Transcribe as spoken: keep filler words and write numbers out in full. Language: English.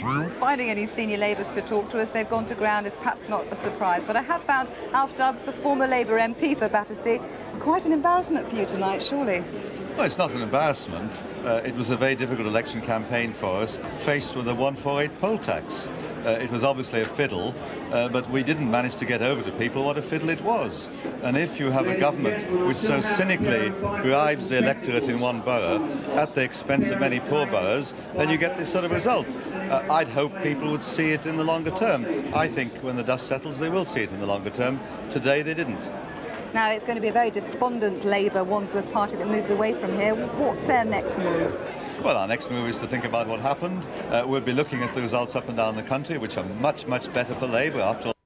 Finding any senior Labours to talk to us, they've gone to ground, it's perhaps not a surprise. But I have found Alf Dubs, the former Labour M P for Battersea. Quite an embarrassment for you tonight, surely? Well, it's not an embarrassment. Uh, it was a very difficult election campaign for us, faced with a one four eight poll tax. Uh, it was obviously a fiddle, uh, but we didn't manage to get over to people what a fiddle it was. And if you have a government which so cynically bribes the electorate in one borough at the expense of many poor boroughs, then you get this sort of result. Uh, I'd hope people would see it in the longer term. I think when the dust settles, they will see it in the longer term. Today, they didn't. Now, it's going to be a very despondent Labour Wandsworth party that moves away from here. What's their next move? Well, our next move is to think about what happened. Uh, we'll be looking at the results up and down the country, which are much, much better for Labour after all.